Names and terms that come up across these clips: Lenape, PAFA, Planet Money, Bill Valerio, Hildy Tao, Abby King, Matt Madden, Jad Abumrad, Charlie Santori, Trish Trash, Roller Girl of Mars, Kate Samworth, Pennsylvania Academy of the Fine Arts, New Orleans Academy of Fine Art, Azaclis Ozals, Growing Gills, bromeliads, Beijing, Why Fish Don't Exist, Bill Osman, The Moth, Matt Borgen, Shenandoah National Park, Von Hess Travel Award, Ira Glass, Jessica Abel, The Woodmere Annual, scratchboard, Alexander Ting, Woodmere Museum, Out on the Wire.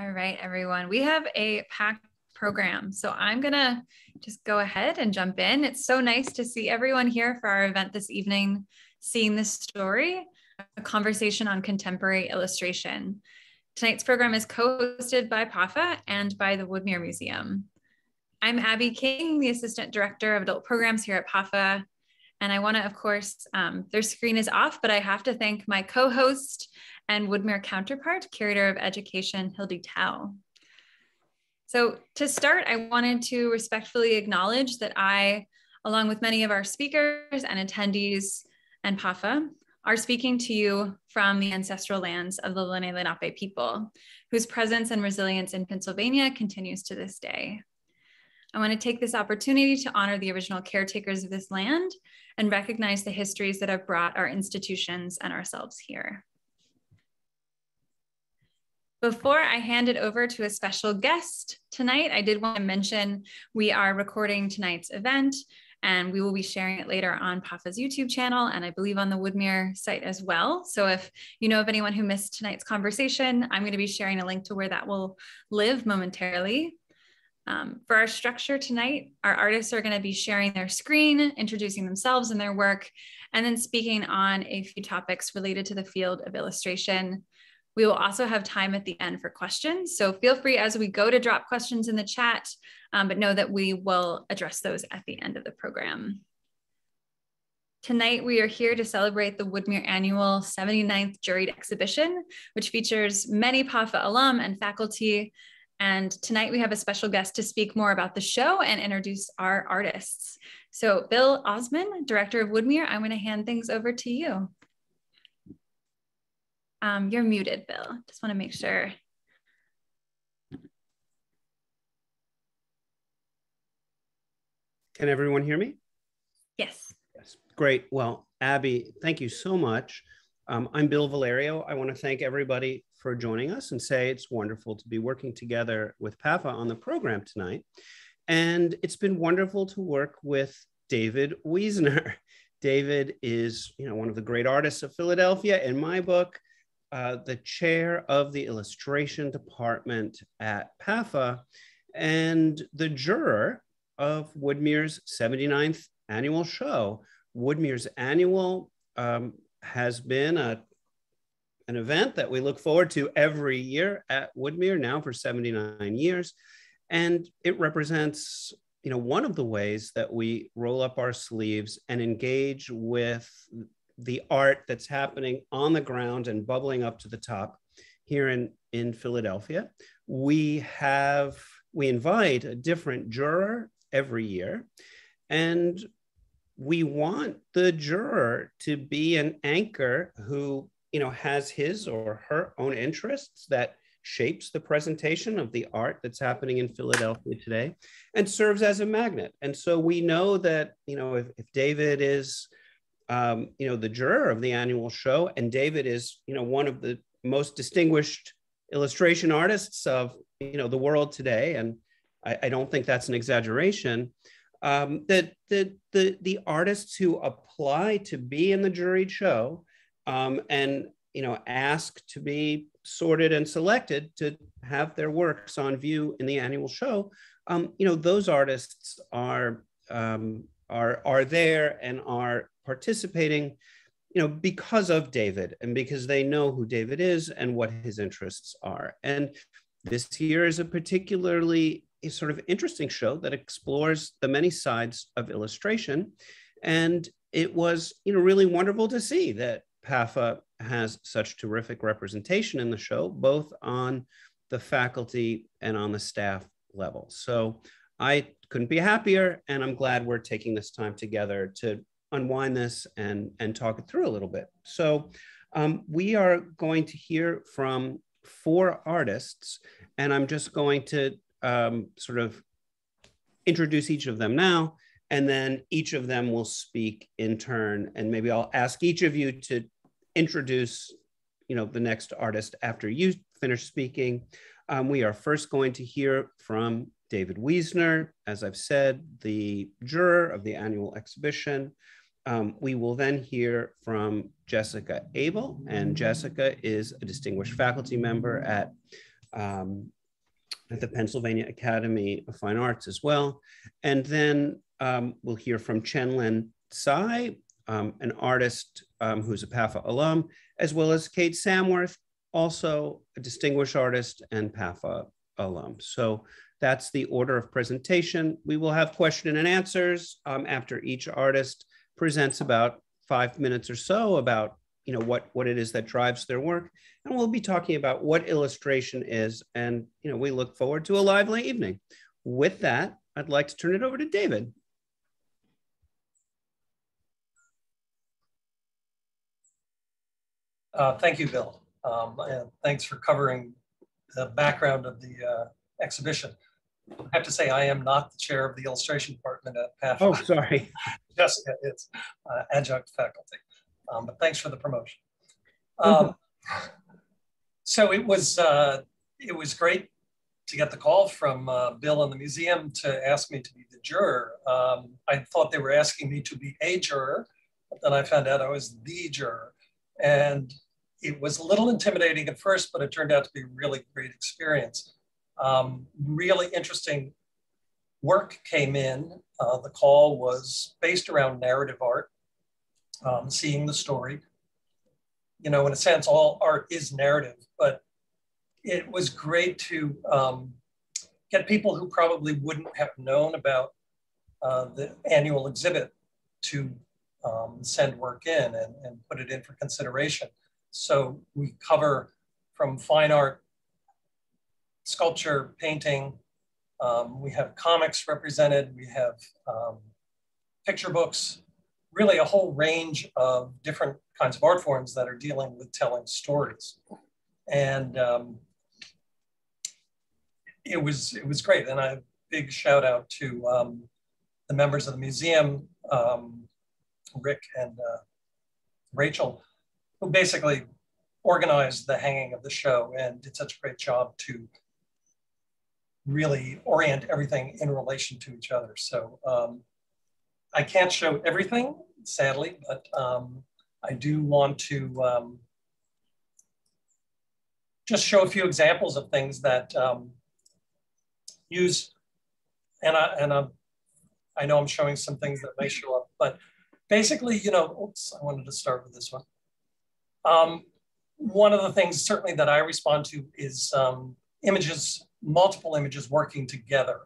All right, everyone, we have a packed program, so I'm gonna just go ahead and jump in. It's so nice to see everyone here for our event this evening, Seeing This Story, a conversation on contemporary illustration. Tonight's program is co-hosted by PAFA and by the Woodmere Museum. I'm Abby King, the Assistant Director of Adult Programs here at PAFA. And I wanna, of course, their screen is off, but I have to thank my co-host and Woodmere counterpart, Curator of Education, Hildy Tao. So to start, I wanted to respectfully acknowledge that I, along with many of our speakers and attendees and PAFA, are speaking to you from the ancestral lands of the Lenape people, whose presence and resilience in Pennsylvania continues to this day. I want to take this opportunity to honor the original caretakers of this land and recognize the histories that have brought our institutions and ourselves here. Before I hand it over to a special guest tonight, I did want to mention we are recording tonight's event, and we will be sharing it later on PAFA's YouTube channel and I believe on the Woodmere site as well. So if you know of anyone who missed tonight's conversation, I'm going to be sharing a link to where that will live momentarily. For our structure tonight, our artists are going to be sharing their screen, introducing themselves and their work, and then speaking on a few topics related to the field of illustration. We will also have time at the end for questions, so feel free as we go to drop questions in the chat, but know that we will address those at the end of the program. Tonight, we are here to celebrate the Woodmere Annual 79th Juried Exhibition, which features many PAFA alum and faculty. And tonight we have a special guest to speak more about the show and introduce our artists. So Bill Osman, Director of Woodmere, I'm gonna hand things over to you. You're muted, Bill. Just want to make sure. Can everyone hear me? Yes. Yes. Great. Well, Abby, thank you so much. I'm Bill Valerio. I want to thank everybody for joining us and say it's wonderful to be working together with PAFA on the program tonight. And it's been wonderful to work with David Wiesner. David is, you know, one of the great artists of Philadelphia in my book. The chair of the illustration department at PAFA and the juror of Woodmere's 79th annual show. Woodmere's annual has been an event that we look forward to every year at Woodmere now for 79 years. And it represents, you know, one of the ways that we roll up our sleeves and engage with the art that's happening on the ground and bubbling up to the top here in Philadelphia. We invite a different juror every year, and we want the juror to be an anchor who, you know, has his or her own interests that shapes the presentation of the art that's happening in Philadelphia today and serves as a magnet. And so we know that, you know, if David is you know, the juror of the annual show, and David is, you know, one of the most distinguished illustration artists of, you know, the world today, and I don't think that's an exaggeration, that the artists who apply to be in the juried show and, you know, ask to be sorted and selected to have their works on view in the annual show, you know, those artists are there and are participating, you know, because of David and because they know who David is and what his interests are. And this year is a particularly sort of interesting show that explores the many sides of illustration. And it was, you know, really wonderful to see that PAFA has such terrific representation in the show, both on the faculty and on the staff level. So I couldn't be happier, and I'm glad we're taking this time together to unwind this and talk it through a little bit. So we are going to hear from four artists, and I'm just going to sort of introduce each of them now, and then each of them will speak in turn, and maybe I'll ask each of you to introduce, you know, the next artist after you finish speaking. We are first going to hear from David Wiesner, as I've said, the juror of the annual exhibition. We will then hear from Jessica Abel, and Jessica is a distinguished faculty member at at the Pennsylvania Academy of Fine Arts as well. And then we'll hear from Chenlin Cai, an artist who's a PAFA alum, as well as Kate Samworth, also a distinguished artist and PAFA alum. So that's the order of presentation. We will have question and answers after each artist presents about 5 minutes or so about what it is that drives their work. And we'll be talking about what illustration is. And we look forward to a lively evening. With that, I'd like to turn it over to David. Thank you, Bill. And thanks for covering the background of the exhibition. I have to say, I am not the chair of the illustration department at PAFA. Oh, sorry. Jessica is adjunct faculty, but thanks for the promotion. So it was great to get the call from Bill and the museum to ask me to be the juror. I thought they were asking me to be a juror, but then I found out I was the juror. And it was a little intimidating at first, but it turned out to be a really great experience. Really interesting work came in. The call was based around narrative art, seeing the story. In a sense, all art is narrative, but it was great to get people who probably wouldn't have known about the annual exhibit to send work in and put it in for consideration. So we cover from fine art, sculpture, painting, we have comics represented, we have picture books, really a whole range of different kinds of art forms that are dealing with telling stories. And it was great. And a big shout out to the members of the museum, Rick and Rachel, who basically organized the hanging of the show and did such a great job to really orient everything in relation to each other. So I can't show everything, sadly, but I do want to just show a few examples of things that use, and I know I'm showing some things that may show up, but basically, oops, I wanted to start with this one. One of the things certainly that I respond to is images, multiple images working together,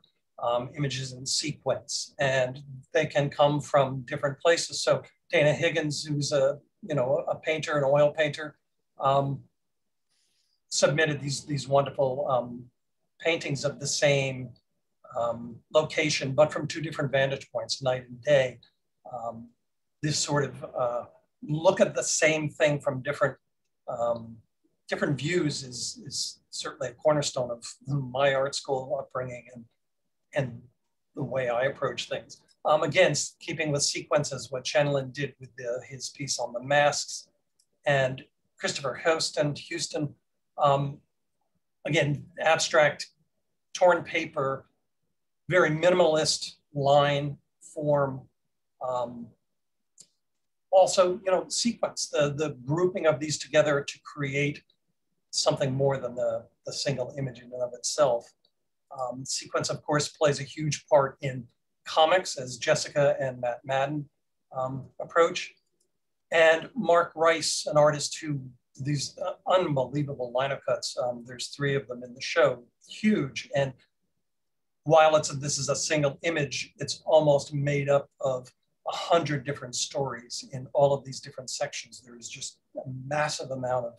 images in sequence, and they can come from different places. So Dana Higgins, who's a, a painter, an oil painter, submitted these wonderful paintings of the same location, but from two different vantage points, night and day. This sort of look at the same thing from different different views is certainly a cornerstone of my art school upbringing and the way I approach things. Again, keeping with sequences, what Chenlin did with his piece on the masks, and Christopher Houston, again, abstract, torn paper, very minimalist line form. Also, sequence, the grouping of these together to create something more than the single image in and of itself. Sequence, of course, plays a huge part in comics, as Jessica and Matt Madden approach. And Mark Rice, an artist who, these unbelievable lino cuts, there's 3 of them in the show, huge. And while this is a single image, it's almost made up of 100 different stories in all of these different sections. There is just a massive amount of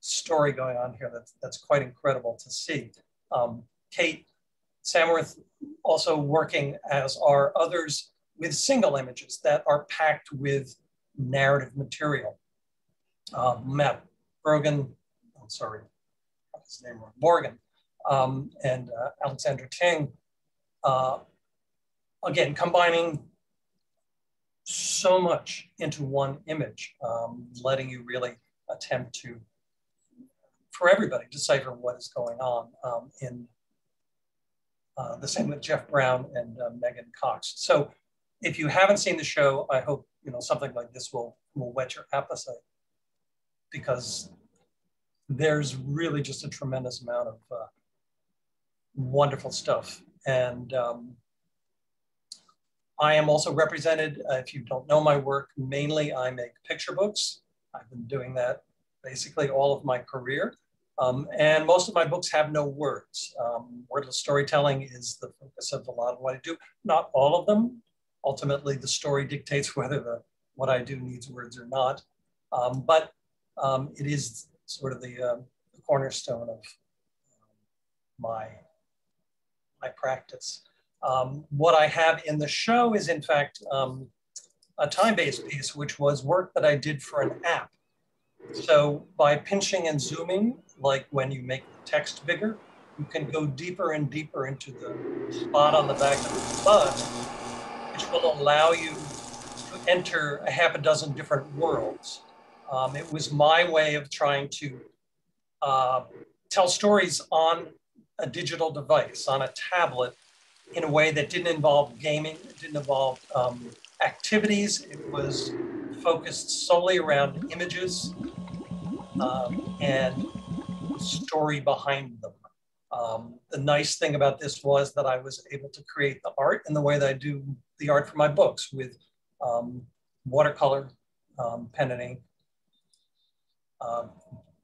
story going on here that's quite incredible to see. Kate Samworth also working, as are others, with single images that are packed with narrative material. Matt Bergen, I'm sorry, his name was Borgen, and Alexander Ting, again, combining so much into one image, letting you really attempt to, for everybody, decipher what is going on in the same with Jeff Brown and Megan Cox. So if you haven't seen the show, I hope something like this will whet your appetite, because there's really just a tremendous amount of wonderful stuff. And I am also represented, if you don't know my work, mainly I make picture books. I've been doing that basically all of my career. And most of my books have no words. Wordless storytelling is the focus of a lot of what I do. Not all of them. Ultimately, the story dictates whether what I do needs words or not. But it is sort of the cornerstone of my practice. What I have in the show is, in fact, a time-based piece, which was work that I did for an app. So by pinching and zooming, like when you make the text bigger, you can go deeper and deeper into the spot on the back of the bus, which will allow you to enter a half a dozen different worlds. It was my way of trying to tell stories on a digital device, on a tablet, in a way that didn't involve gaming, it didn't involve activities. It was focused solely around images and story behind them. The nice thing about this was that I was able to create the art in the way that I do the art for my books with watercolor, pen and ink.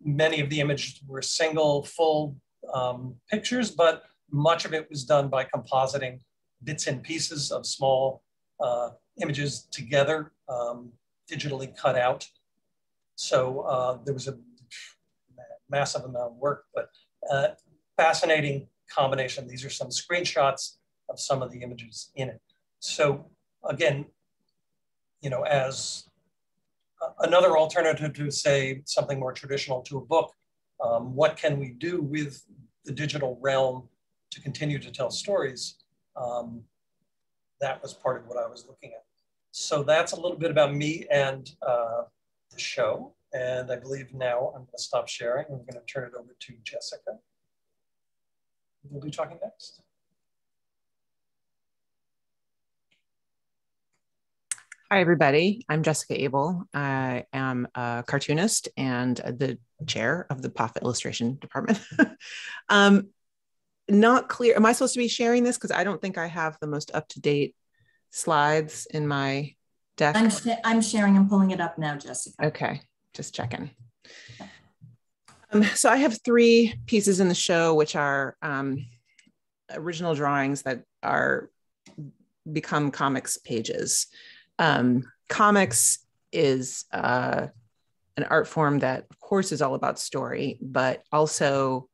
Many of the images were single, full pictures, but much of it was done by compositing bits and pieces of small images together, digitally cut out. So there was a massive amount of work, but fascinating combination. These are some screenshots of some of the images in it. So again, you know, as another alternative to say something more traditional to a book, what can we do with the digital realm to continue to tell stories? That was part of what I was looking at. So that's a little bit about me and the show. And I believe now I'm going to stop sharing. I'm going to turn it over to Jessica. We'll be talking next. Hi, everybody. I'm Jessica Abel. I am a cartoonist and the chair of the PAFA illustration department. Not clear. Am I supposed to be sharing this? Because I don't think I have the most up-to-date slides in my deck. I'm sharing. I'm pulling it up now, Jessica. Okay, just checking. So I have three pieces in the show, which are original drawings that are become comics pages. Comics is an art form that, of course, is all about story, but also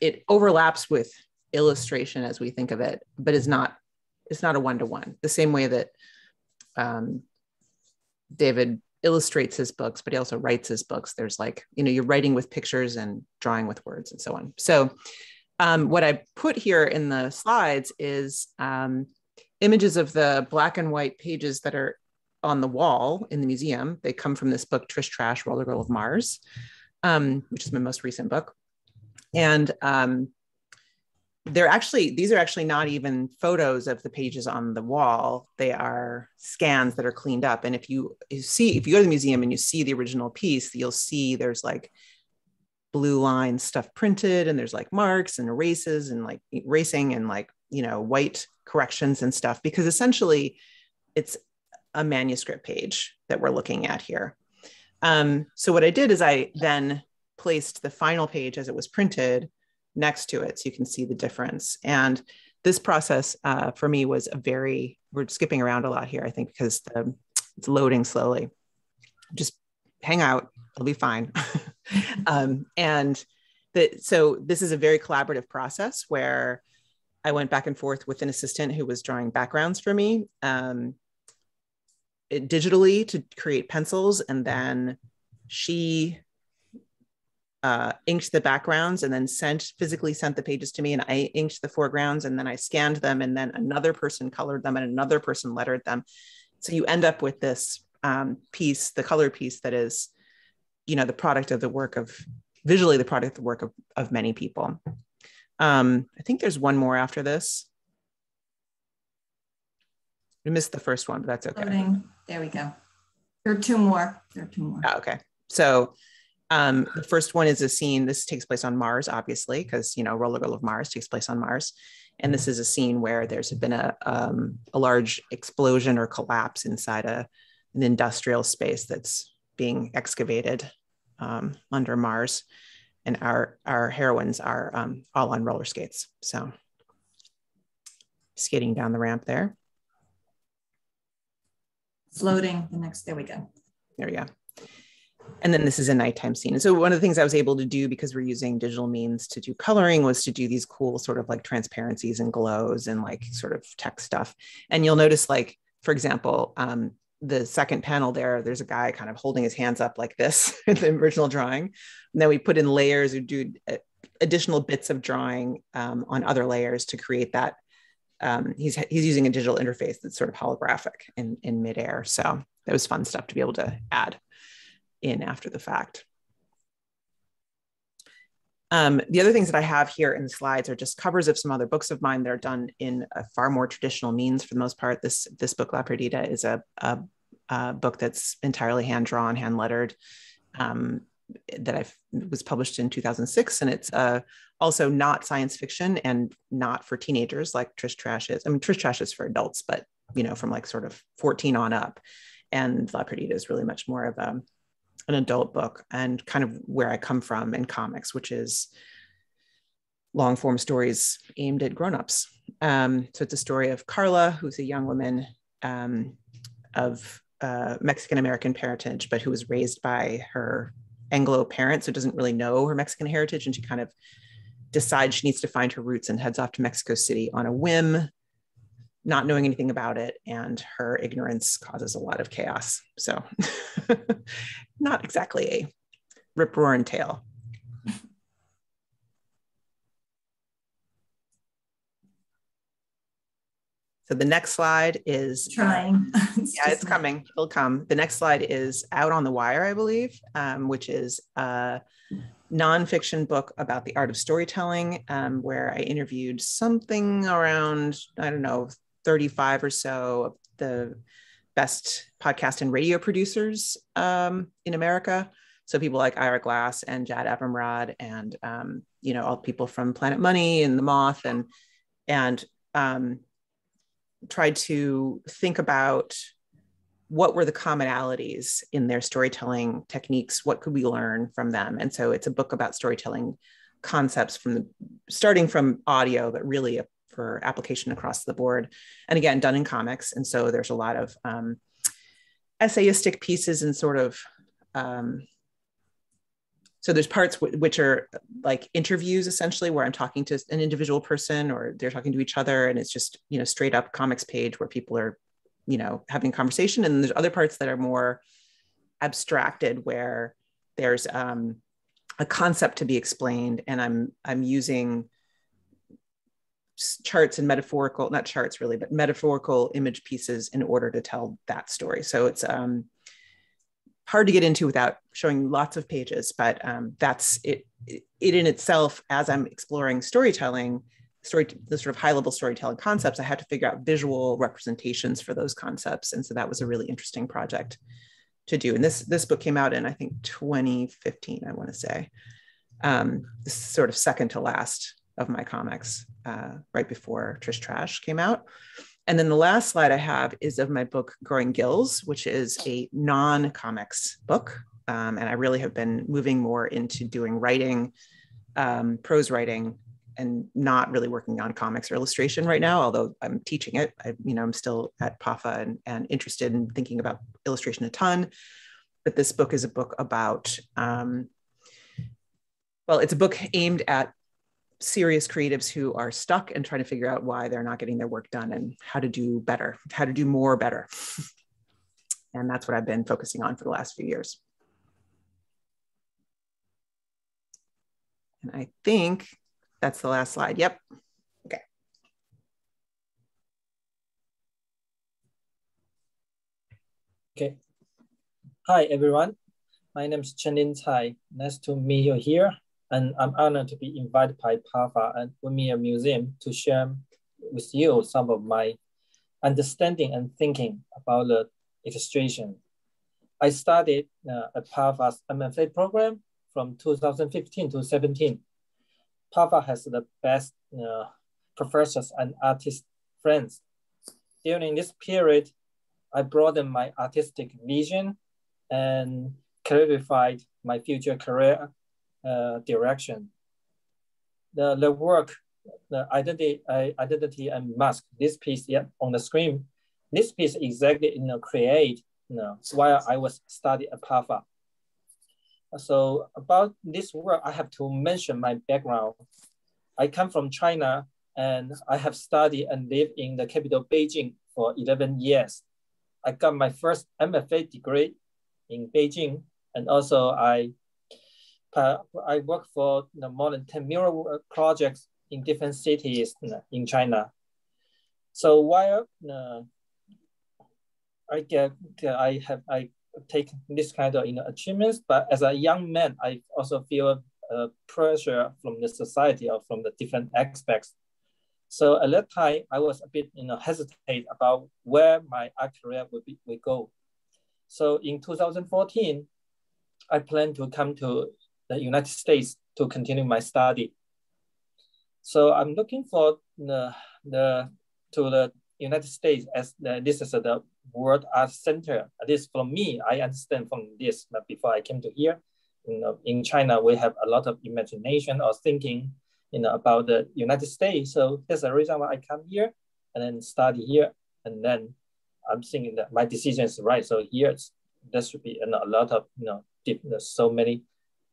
it overlaps with illustration as we think of it, but it's not a one-to-one. The same way that David illustrates his books, but he also writes his books. There's like, you know, you're writing with pictures and drawing with words and so on. So what I put here in the slides is images of the black and white pages that are on the wall in the museum. They come from this book, Trish Trash, Roller Girl of Mars, which is my most recent book. And these are actually not even photos of the pages on the wall. They are scans that are cleaned up. And if you go to the museum and you see the original piece, you'll see there's like blue line stuff printed, and there's like marks and erases and like erasing and like, you know, white corrections and stuff, because essentially it's a manuscript page that we're looking at here. So what I did is I then placed the final page as it was printed next to it, so you can see the difference. And this process for me was we're skipping around a lot here, I think, because it's loading slowly. Just hang out, it'll be fine. So this is a very collaborative process where I went back and forth with an assistant who was drawing backgrounds for me digitally to create pencils. And then she inked the backgrounds and then physically sent the pages to me, and I inked the foregrounds, and then I scanned them, and then another person colored them and another person lettered them. So you end up with this piece, the color piece that is, you know, the product of the work of, visually the product of the work of many people. I think there's one more after this. We missed the first one, but that's okay. There we go. There are two more. Oh, okay. So the first one is a scene, this takes place on Mars, obviously, because, you know, Roller Girl of Mars takes place on Mars. And this is a scene where there's been a large explosion or collapse inside an industrial space that's being excavated under Mars. And our heroines are all on roller skates. So skating down the ramp there. Floating the next, there we go. There we go. And then this is a nighttime scene. And so one of the things I was able to do, because we're using digital means to do coloring, was to do these cool sort of like transparencies and glows and like sort of tech stuff. And you'll notice, like, for example, the second panel there, there's a guy kind of holding his hands up like this in the original drawing. And then we put in layers or do additional bits of drawing on other layers to create that. He's using a digital interface that's sort of holographic in midair. So that was fun stuff to be able to add in after the fact. The other things that I have here in the slides are just covers of some other books of mine that are done in a far more traditional means for the most part. This book, La Perdida, is a book that's entirely hand-drawn, hand-lettered, that was published in 2006. And it's also not science fiction and not for teenagers like Trish Trash is. I mean, Trish Trash is for adults, but, you know, from like sort of 14 on up. And La Perdida is really much more of an adult book, and kind of where I come from in comics, which is long form stories aimed at grownups. So it's a story of Carla, who's a young woman of Mexican-American parentage, but who was raised by her Anglo parents, so doesn't really know her Mexican heritage. And she kind of decides she needs to find her roots and heads off to Mexico City on a whim, not knowing anything about it, and her ignorance causes a lot of chaos. So not exactly a rip-roaring tale. So the next slide is— Trying. Yeah, it's coming, it'll come. The next slide is Out on the Wire, I believe, which is a nonfiction book about the art of storytelling, where I interviewed something around, I don't know, 35 or so of the best podcast and radio producers in America. So people like Ira Glass and Jad Abumrad and, you know, all people from Planet Money and The Moth, and tried to think about what were the commonalities in their storytelling techniques? What could we learn from them? And so it's a book about storytelling concepts starting from audio, but really for application across the board, and again, done in comics. And so there's a lot of essayistic pieces and sort of, so there's parts which are like interviews, essentially, where I'm talking to an individual person or they're talking to each other. And it's just, you know, straight up comics page where people are, you know, having a conversation. And there's other parts that are more abstracted where there's a concept to be explained. And I'm using charts and metaphorical, not charts really, but metaphorical image pieces in order to tell that story. So it's hard to get into without showing lots of pages, but that's it. It in itself, as I'm exploring the sort of high level storytelling concepts, I had to figure out visual representations for those concepts. And so that was a really interesting project to do. And this book came out in, I think, 2015, I want to say, this is sort of second to last of my comics, right before Trish Trash came out. And then the last slide I have is of my book, Growing Gills, which is a non-comics book. And I really have been moving more into doing writing, prose writing, and not really working on comics or illustration right now, although I'm teaching it. I'm still at PAFA and interested in thinking about illustration a ton. But this book is a book about, well, it's a book aimed at serious creatives who are stuck and trying to figure out why they're not getting their work done and how to do better, how to do more better. And that's what I've been focusing on for the last few years. And I think that's the last slide. Yep. Okay. Okay. Hi, everyone. My name is Chenlin Cai. Nice to meet you here. And I'm honored to be invited by PAFA and Woodmere Museum to share with you some of my understanding and thinking about the illustration. I started a PAFA's MFA program from 2015 to 17. PAFA has the best professors and artist friends. During this period, I broadened my artistic vision and clarified my future career direction. The work, the identity and mask, this piece on the screen, this piece exactly create while I was studying at PAFA. So about this work, I have to mention my background. I come from China and I have studied and lived in the capital Beijing for 11 years. I got my first MFA degree in Beijing, and also I worked for more than 10 mural projects in different cities in China. So while I take this kind of achievements, but as a young man, I also feel pressure from the society or from the different aspects. So at that time, I was a bit hesitant about where my art career would go. So in 2014, I planned to come to the United States to continue my study. So I'm looking for to the United States as this is the World Art Center. At least for me, I understand from this, but before I came to here, in China, we have a lot of imagination or thinking about the United States. So that's the reason why I come here and then study here. And then I'm thinking that my decision is right. So here, there should be a lot of, so many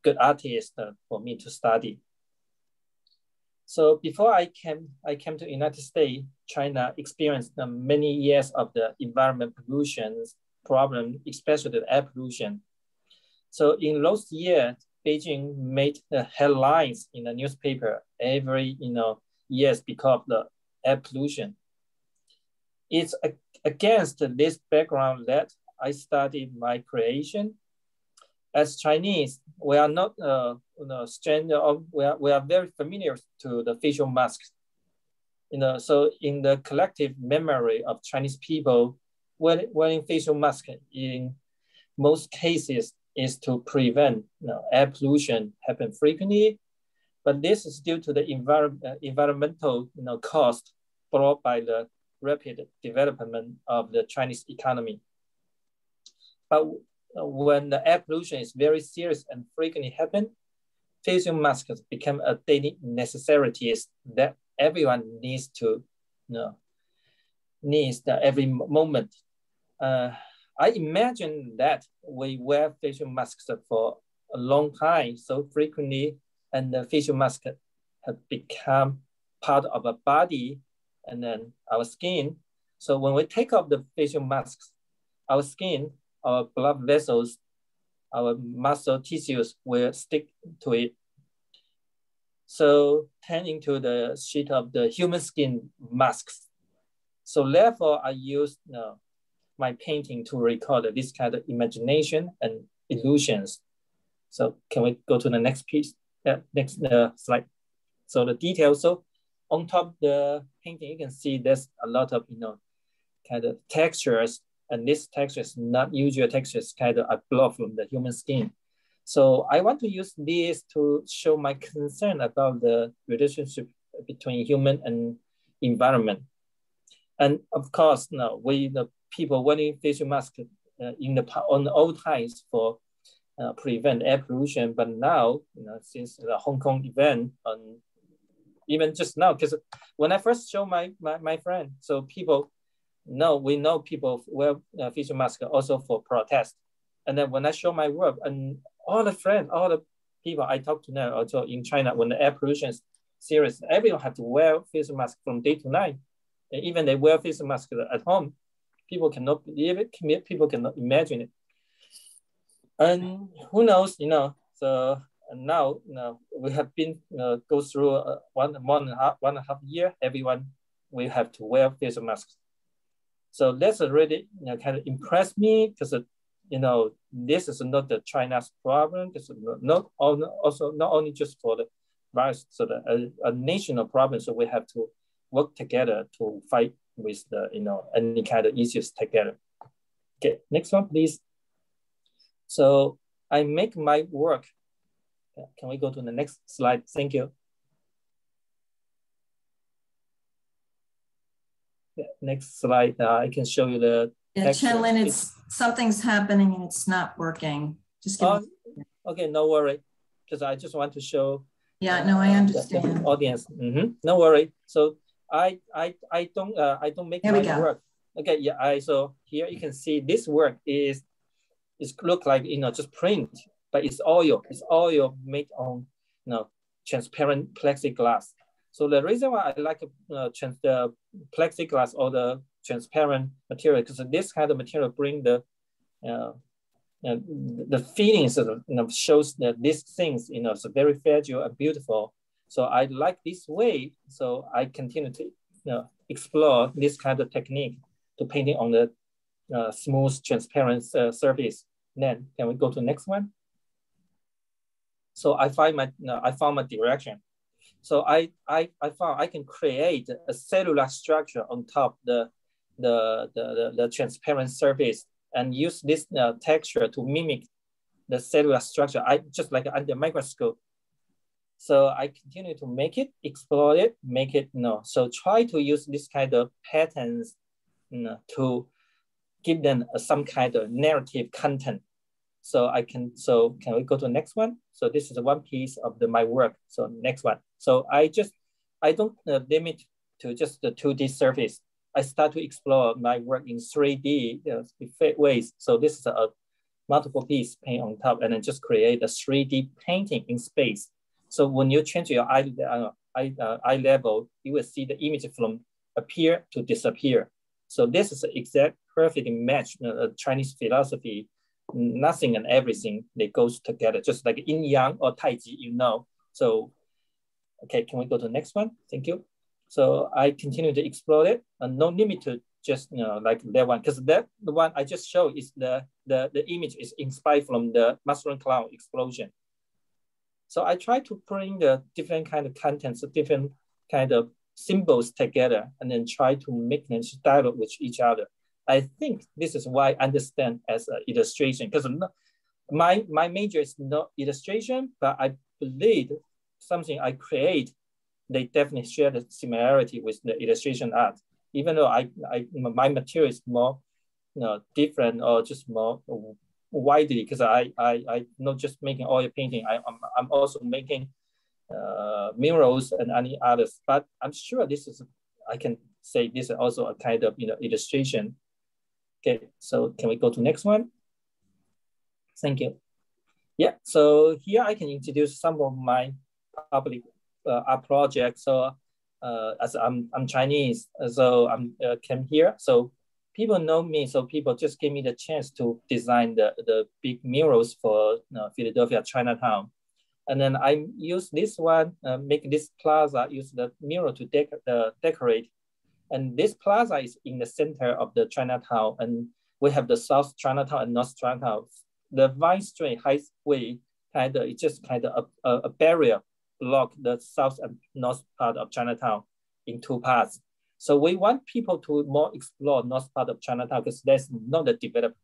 good artists for me to study. So before I came to United States, China experienced many years of the environment pollution problem, especially the air pollution. So in those years, Beijing made the headlines in the newspaper every years because of the air pollution. It's against this background that I studied my creation. As Chinese, we are not stranger. We are very familiar to the facial masks. So in the collective memory of Chinese people, wearing facial masks in most cases is to prevent air pollution happen frequently, but this is due to the environmental cost brought by the rapid development of the Chinese economy. But when the air pollution is very serious and frequently happen, facial masks become a daily necessity that everyone needs to needs every moment. I imagine that we wear facial masks for a long time, so frequently, and the facial masks have become part of our body and then our skin. So when we take off the facial masks, our skin, our blood vessels, our muscle tissues will stick to it. So turning to the sheet of the human skin masks. So therefore I use my painting to record this kind of imagination and illusions. So can we go to the next piece, next slide? So the details. So on top of the painting, you can see there's a lot of kind of textures, and this texture is not usual textures, kind of are blocked from the human skin. So I want to use this to show my concern about the relationship between human and environment. And of course, people wearing facial masks on the old times for prevent air pollution, but now since the Hong Kong event, and even just now, because when I first show my friend, so people know, we know people wear facial masks also for protest, and then when I show my work, and all the people I talk to now, also in China, when the air pollution is serious, everyone have to wear facial masks from day to night, and even they wear facial masks at home. People cannot believe it. People cannot imagine it. And who knows, so now we have been go through one and a half year, everyone will have to wear facial masks. So that's already kind of impressed me because, this is not the China's problem. It's not only just for the virus, so a national problem. So we have to work together to fight with the any kind of issues together. Okay, next one, please. So I make my work. Can we go to the next slide? Thank you. Next slide, I can show you the text. Chenlin, it's something's happening and it's not working. Just give me. Okay, no worry, because I just want to show. Yeah, no, I understand. Audience, no worry. So I don't make my work. Okay, yeah. So here you can see this work is look like just print, but it's oil. It's oil made on transparent plexiglass. So the reason why I like the plexiglass or the transparent material, because this kind of material bring the feelings of shows that these things it's very fragile and beautiful. So I like this way. So I continue to explore this kind of technique to painting on the smooth transparent surface. Then can we go to the next one? So I found my direction. So I found I can create a cellular structure on top the transparent surface and use this texture to mimic the cellular structure. I just like under microscope. So I continue to make it, explore it, make it So try to use this kind of patterns to give them some kind of narrative content. So I can, so can we go to the next one? So this is one piece of my work. So next one. So I don't limit to just the 2D surface. I start to explore my work in 3D ways. So this is a multiple piece paint on top and then just create a 3D painting in space. So when you change your eye level, you will see the image from appear to disappear. So this is an exact perfect match Chinese philosophy. Nothing and everything, they goes together, just like yin yang or tai chi, So, okay, can we go to the next one? Thank you. So I continue to explore it, and no limit to just like that one, because that the one I just showed is the image is inspired from the mushroom cloud explosion. So I try to bring the different kind of contents, different kind of symbols together, and then try to make them dialogue with each other. I think this is why I understand as an illustration, because my major is not illustration, but I believe something I create, they definitely share the similarity with the illustration art. Even though my material is more different or just more widely, because I'm not just making oil painting, I'm also making murals and any others, but I'm sure this is, I can say this is also a kind of illustration. Okay, so can we go to next one? Thank you. Yeah, so here I can introduce some of my public art projects. So as I'm Chinese, so I came here. So people know me, so people just gave me the chance to design the big murals for Philadelphia, Chinatown. And then I use this one, make this plaza, use the mural to decorate. And this plaza is in the center of the Chinatown, and we have the South Chinatown and North Chinatown. The Vine Street Highway kind of, it's just kind of a barrier block the South and North part of Chinatown in two parts. So we want people to more explore North part of Chinatown because that's not the developed.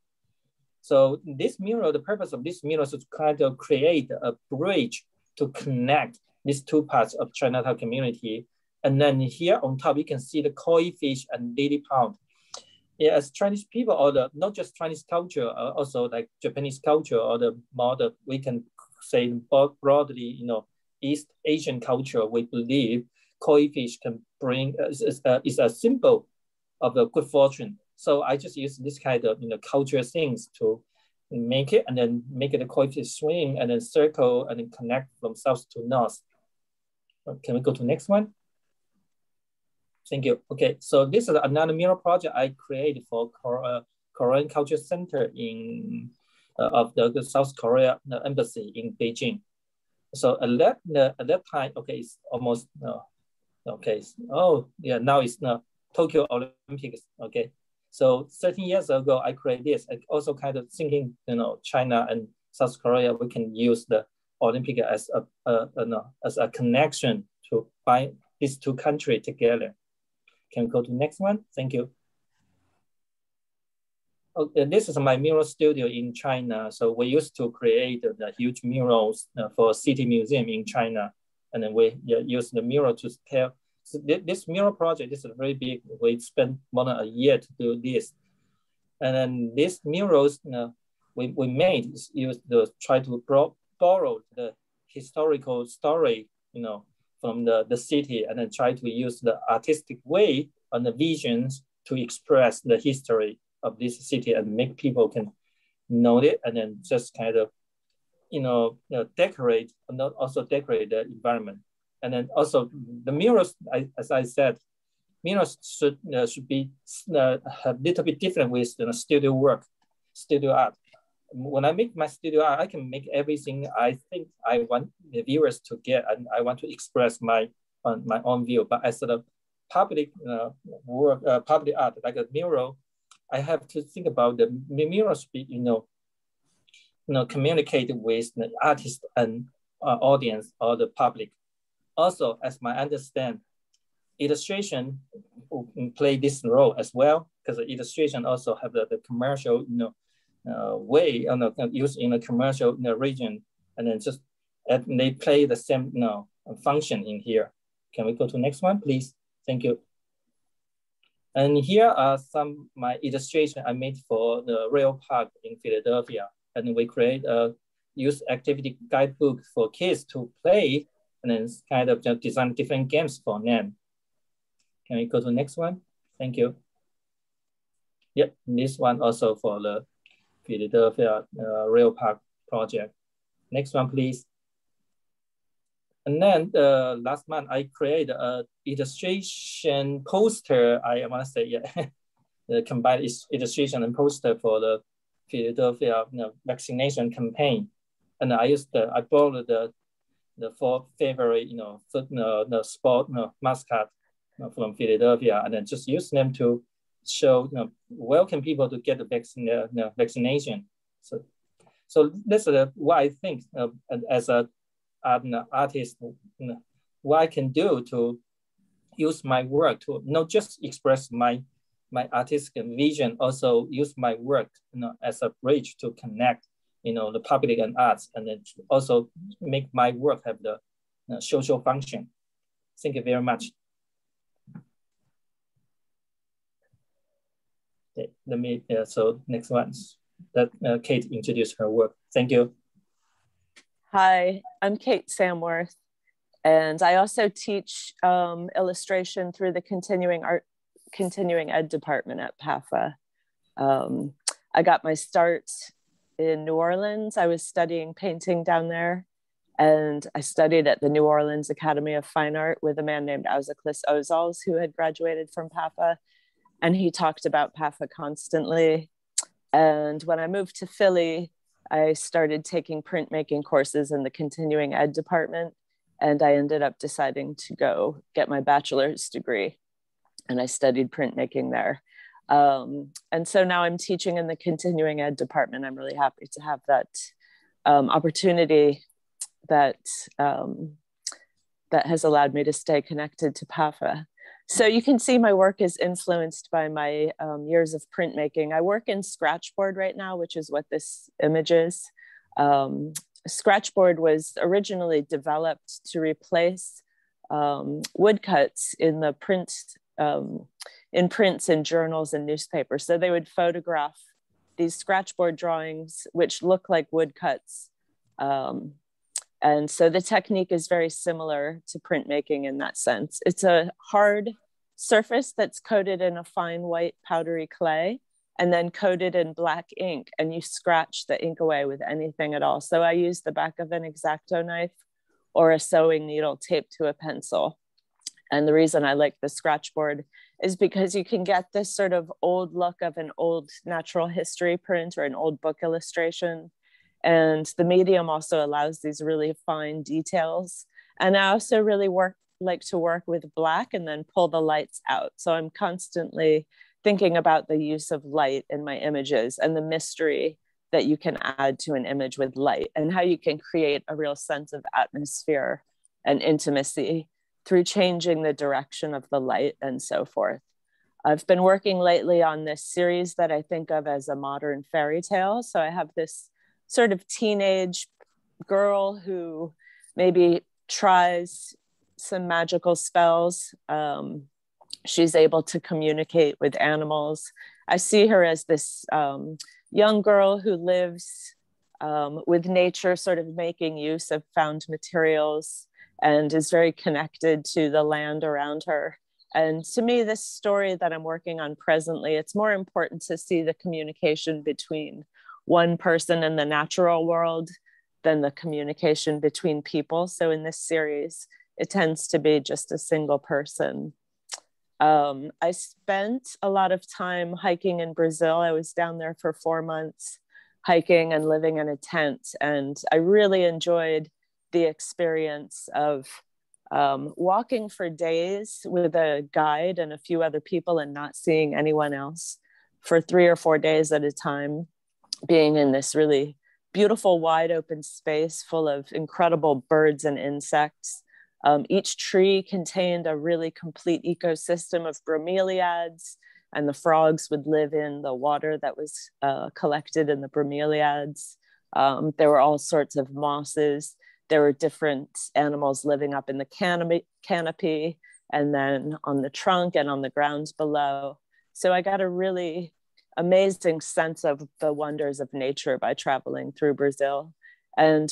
So this mural, the purpose of this mural is to kind of create a bridge to connect these two parts of Chinatown community. And then here on top, you can see the koi fish and lily pond. Yeah, as Chinese people, or not just Chinese culture, also like Japanese culture, or the more that we can say broadly, East Asian culture, we believe koi fish can bring, is a symbol of the good fortune. So I just use this kind of culture things to make it, and then make it a koi fish swim, and then circle, and then connect from south to north. Can we go to the next one? Thank you. Okay, so this is another mural project I created for Korean Culture Center in of the South Korea embassy in Beijing. So at that time, okay, it's almost okay. Oh yeah, now it's Tokyo Olympics. Okay, so 13 years ago I created this. I also kind of thinking, China and South Korea, we can use the Olympic as a connection to bind these two countries together. Can we go to the next one? Thank you. this is my mural studio in China. So we used to create the huge murals for City Museum in China. And then we use the mural to tell. So this mural project is very big. We spent more than a year to do this. And then these murals we made is used to try to borrow the historical story, you know, from the city, and then try to use the artistic way and the visions to express the history of this city and make people can know it, and then just kind of, decorate, and also decorate the environment. And then also the murals, as I said, murals should be a little bit different with studio work, studio art. When I make my studio art, I can make everything I think I want the viewers to get, and I want to express my own view. But as sort of public work, public art, like a mural, I have to think about the mural speak, communicate with the artist and audience or the public. Also, as I understand, illustration play this role as well, because illustration also have the commercial, way, used in a commercial region, and then just and they play the same function in here. Can we go to next one, please? Thank you. And here are some my illustration I made for the Rail Park in Philadelphia. And we create a youth activity guidebook for kids to play, and then kind of just design different games for them. Can we go to the next one? Thank you. Yep, this one also for the Philadelphia Rail Park project. Next one, please. And then last month, I created an illustration poster. I want to say, the combined illustration and poster for the Philadelphia vaccination campaign, and I borrowed the 4th February the sport mascot from Philadelphia, and then just use them to show welcome people to get the vaccination. So this is what I think as an artist, what I can do to use my work to not just express my artistic vision, also use my work as a bridge to connect the public and arts, and then also make my work have the social function. Thank you very much. Okay, let me, so next one, that Kate introduced her work. Thank you. Hi, I'm Kate Samworth, and I also teach illustration through the continuing ed department at PAFA. I got my start in New Orleans. I was studying painting down there, and I studied at the New Orleans Academy of Fine Art with a man named Azaclis Ozals, who had graduated from PAFA, and he talked about PAFA constantly. And when I moved to Philly, I started taking printmaking courses in the continuing ed department, and I ended up deciding to go get my bachelor's degree. And I studied printmaking there. And so now I'm teaching in the continuing ed department. I'm really happy to have that opportunity that has allowed me to stay connected to PAFA. So you can see my work is influenced by my years of printmaking. I work in scratchboard right now, which is what this image is. Scratchboard was originally developed to replace woodcuts in the print, in prints and journals and newspapers. So they would photograph these scratchboard drawings, which look like woodcuts. And so the technique is very similar to printmaking in that sense. It's a hard surface that's coated in a fine white powdery clay and then coated in black ink, and you scratch the ink away with anything at all. So I use the back of an X-Acto knife or a sewing needle taped to a pencil. And the reason I like the scratchboard is because you can get this sort of old look of an old natural history print or an old book illustration. And the medium also allows these really fine details. And I also really like to work with black and then pull the lights out. So I'm constantly thinking about the use of light in my images and the mystery that you can add to an image with light, and how you can create a real sense of atmosphere and intimacy through changing the direction of the light and so forth. I've been working lately on this series that I think of as a modern fairy tale. So I have this sort of teenage girl who maybe tries some magical spells. She's able to communicate with animals. I see her as this young girl who lives with nature, sort of making use of found materials, and is very connected to the land around her. And to me, this story that I'm working on presently, it's more important to see the communication between one person and the natural world than the communication between people. So in this series, it tends to be just a single person. I spent a lot of time hiking in Brazil. I was down there for 4 months, hiking and living in a tent. And I really enjoyed the experience of walking for days with a guide and a few other people and not seeing anyone else for 3 or 4 days at a time, being in this really beautiful wide open space full of incredible birds and insects. Each tree contained a really complete ecosystem of bromeliads, and the frogs would live in the water that was collected in the bromeliads. There were all sorts of mosses. There were different animals living up in the canopy and then on the trunk and on the ground below. So I got a really amazing sense of the wonders of nature by traveling through Brazil. And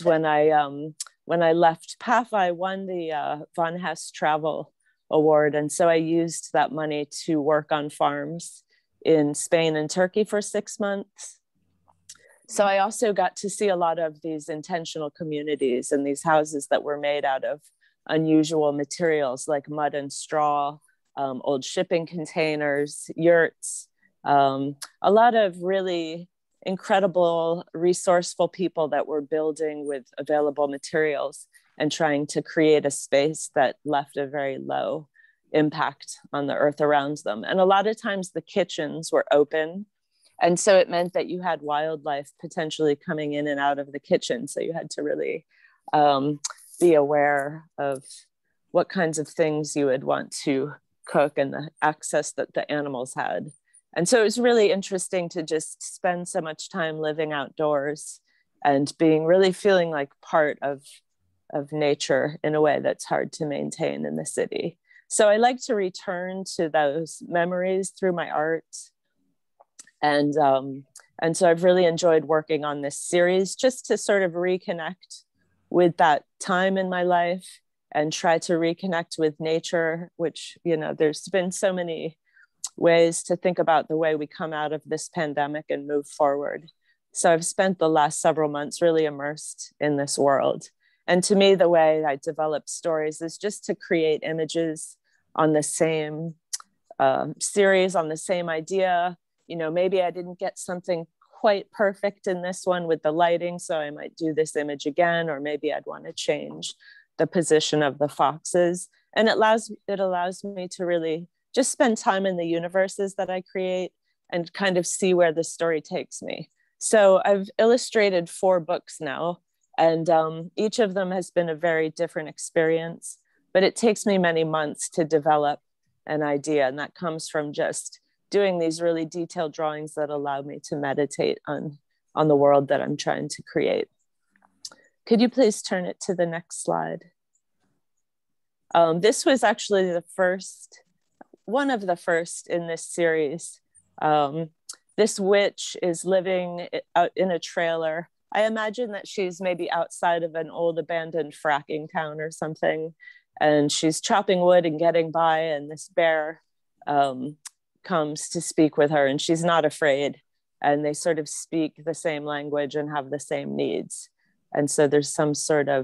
when I left PAFA, I won the Von Hess Travel Award. And so I used that money to work on farms in Spain and Turkey for 6 months. So I also got to see a lot of these intentional communities and these houses that were made out of unusual materials like mud and straw, old shipping containers, yurts, a lot of really incredible, resourceful people that were building with available materials and trying to create a space that left a very low impact on the earth around them. And a lot of times the kitchens were open. And so it meant that you had wildlife potentially coming in and out of the kitchen. So you had to really be aware of what kinds of things you would want to cook and the access that the animals had. And so it was really interesting to just spend so much time living outdoors and being really feeling like part of nature in a way that's hard to maintain in the city. So I like to return to those memories through my art. And so I've really enjoyed working on this series just to sort of reconnect with that time in my life and try to reconnect with nature, which, you know, there's been so many ways to think about the way we come out of this pandemic and move forward. So I've spent the last several months really immersed in this world. And to me, the way I develop stories is just to create images on the same series, on the same idea. You know, maybe I didn't get something quite perfect in this one with the lighting, so I might do this image again, or maybe I'd want to change the position of the foxes. And it allows me to really just spend time in the universes that I create and kind of see where the story takes me. So I've illustrated 4 books now, and each of them has been a very different experience, but it takes me many months to develop an idea. And that comes from just doing these really detailed drawings that allow me to meditate on the world that I'm trying to create. Could you please turn it to the next slide? This was actually the first, one of the first in this series. This witch is living out in a trailer. I imagine that she's maybe outside of an old abandoned fracking town or something, and she's chopping wood and getting by, and this bear comes to speak with her, and she's not afraid, and they sort of speak the same language and have the same needs. And so there's some sort of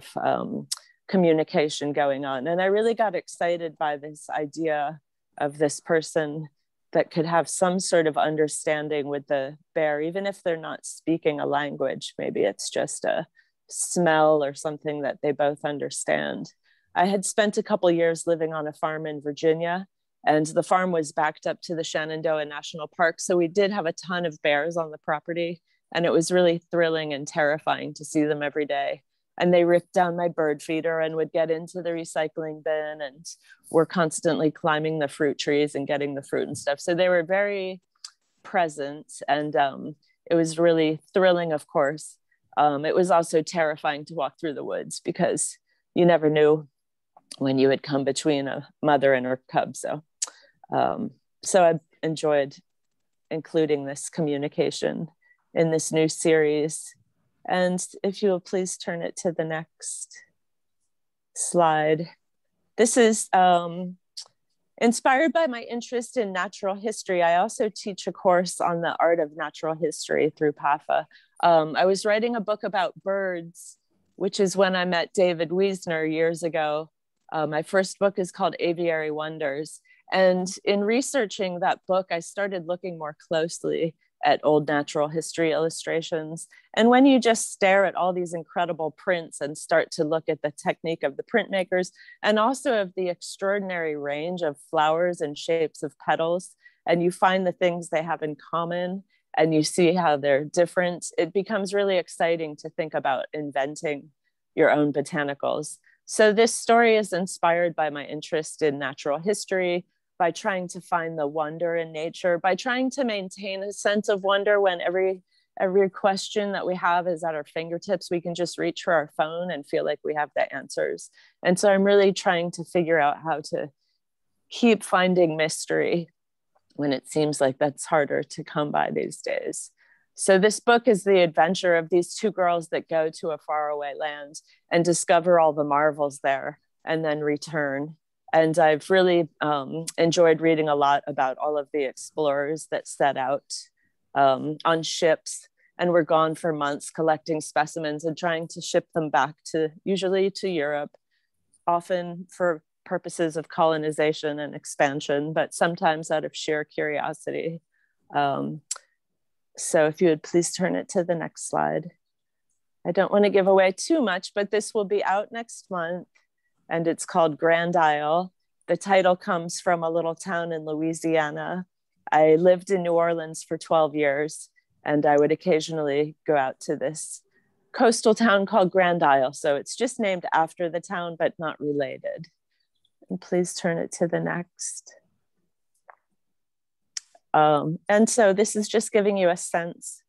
communication going on. And I really got excited by this idea of this person that could have some sort of understanding with the bear, even if they're not speaking a language. Maybe it's just a smell or something that they both understand. I had spent a couple years living on a farm in Virginia, and the farm was backed up to the Shenandoah National Park. So we did have a ton of bears on the property, and it was really thrilling and terrifying to see them every day. and they ripped down my bird feeder and would get into the recycling bin and were constantly climbing the fruit trees and getting the fruit and stuff. So they were very present, and it was really thrilling, of course. It was also terrifying to walk through the woods because you never knew when you had come between a mother and her cub. So, so I enjoyed including this communication in this new series. And if you will please turn it to the next slide. This is inspired by my interest in natural history. I also teach a course on the art of natural history through PAFA. I was writing a book about birds, which is when I met David Wiesner years ago. My first book is called Aviary Wonders. And in researching that book, I started looking more closely at old natural history illustrations. And when you just stare at all these incredible prints and start to look at the technique of the printmakers, and also of the extraordinary range of flowers and shapes of petals, and you find the things they have in common, and you see how they're different, it becomes really exciting to think about inventing your own botanicals. So this story is inspired by my interest in natural history, by trying to find the wonder in nature, by trying to maintain a sense of wonder when every question that we have is at our fingertips. We can just reach for our phone and feel like we have the answers. And so I'm really trying to figure out how to keep finding mystery when it seems like that's harder to come by these days. So this book is the adventure of these two girls that go to a faraway land and discover all the marvels there and then return. And I've really enjoyed reading a lot about all of the explorers that set out on ships and were gone for months collecting specimens and trying to ship them back to, usually to Europe, often for purposes of colonization and expansion, but sometimes out of sheer curiosity. So if you would please turn it to the next slide. I don't want to give away too much, but this will be out next month. And it's called Grand Isle. The title comes from a little town in Louisiana. I lived in New Orleans for 12 years, and I would occasionally go out to this coastal town called Grand Isle. So it's just named after the town, but not related. And please turn it to the next. And so this is just giving you a sense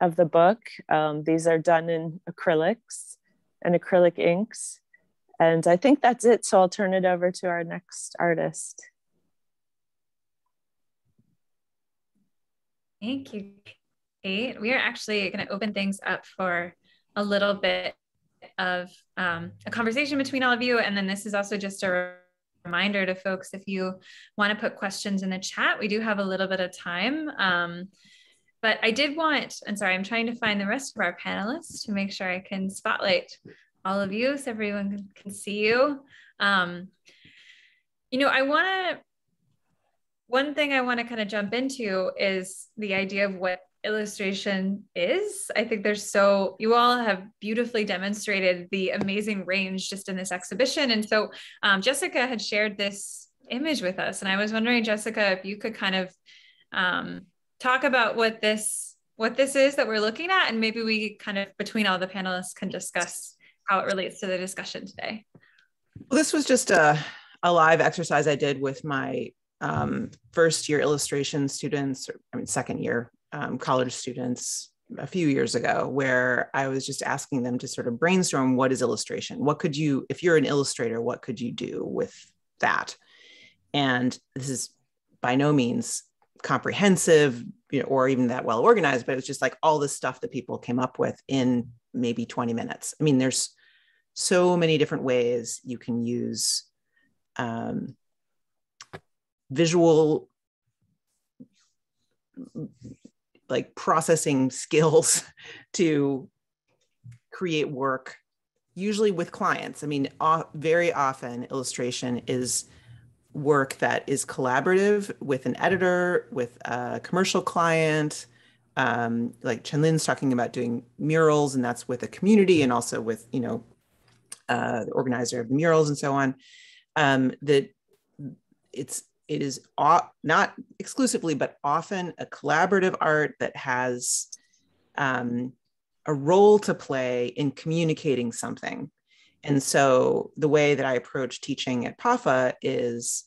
of the book. These are done in acrylics and acrylic inks. And I think that's it, so I'll turn it over to our next artist. Thank you, Kate. We are actually going to open things up for a little bit of a conversation between all of you. And then this is also just a reminder to folks, if you want to put questions in the chat, we do have a little bit of time. But I did want, and sorry, I'm trying to find the rest of our panelists to make sure I can spotlight all of you so everyone can see you. You know, one thing I want to kind of jump into is the idea of what illustration is. I think you all have beautifully demonstrated the amazing range just in this exhibition. And so Jessica had shared this image with us. And I was wondering, Jessica, if you could kind of talk about what this is that we're looking at, and maybe we kind of between all the panelists can discuss how it relates to the discussion today. Well, this was just a live exercise I did with my first year illustration students, second year college students a few years ago, where I was just asking them to sort of brainstorm, what is illustration? What could you, if you're an illustrator, what could you do with that? And this is by no means comprehensive, you know, or even that well organized, but it was just like all the stuff that people came up with in maybe 20 minutes. I mean, there's so many different ways you can use visual, like, processing skills to create work, usually with clients. I mean, very often illustration is work that is collaborative with an editor, with a commercial client. Like Chenlin's talking about doing murals, and that's with a community and also with, you know, the organizer of the murals and so on. That it is not exclusively, but often a collaborative art that has a role to play in communicating something. And so the way that I approach teaching at PAFA is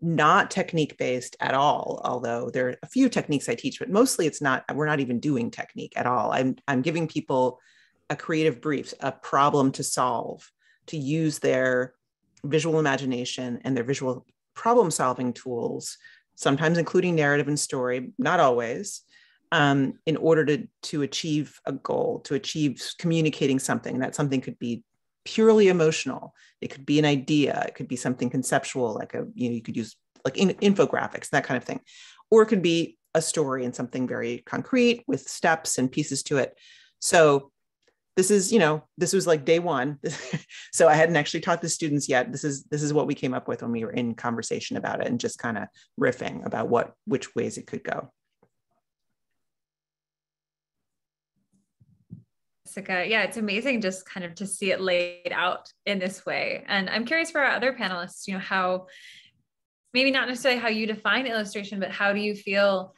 not technique-based at all, although there are a few techniques I teach, but mostly it's not, we're not even doing technique at all. I'm giving people a creative brief, a problem to solve, to use their visual imagination and their visual problem-solving tools, sometimes including narrative and story, not always, in order to achieve a goal, to achieve communicating something. That something could be purely emotional. It could be an idea. It could be something conceptual, like a, you know, you could use like infographics, that kind of thing. Or it could be a story and something very concrete with steps and pieces to it. So this is, you know, this was like day one. So I hadn't actually taught the students yet. This is what we came up with when we were in conversation about it and just kind of riffing about which ways it could go. Jessica, yeah, it's amazing just kind of to see it laid out in this way. And I'm curious for our other panelists, you know, how, maybe not necessarily how you define illustration, but how do you feel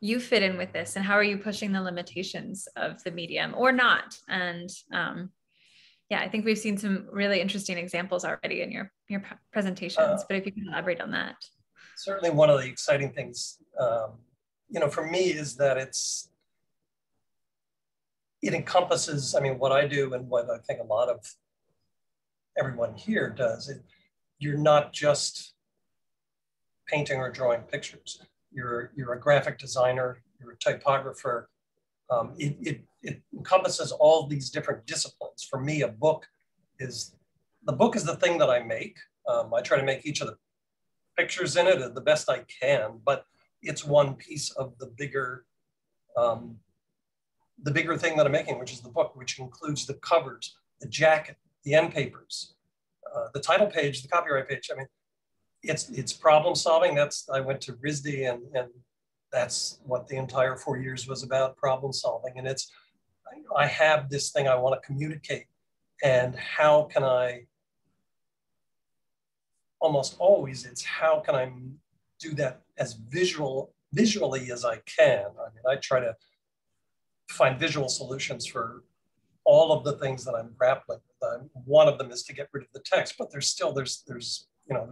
you fit in with this, and how are you pushing the limitations of the medium or not? And yeah, I think we've seen some really interesting examples already in your presentations, but if you can elaborate on that. Certainly one of the exciting things, you know, for me is that it encompasses, I mean, what I do and what I think a lot of everyone here does. You're not just painting or drawing pictures. You're a graphic designer, you're a typographer. It encompasses all these different disciplines. For me, the book is the thing that I make. I try to make each of the pictures in it the best I can, but it's one piece of the bigger thing that I'm making, which is the book, which includes the covers, the jacket, the end papers, the title page, the copyright page. I mean, it's problem solving. I went to RISD and that's what the entire 4 years was about, problem solving. And I have this thing I want to communicate, and how can I, almost always it's how can I do that as visually as I can. I mean, I try to find visual solutions for all of the things that I'm grappling with. One of them is to get rid of the text, but there's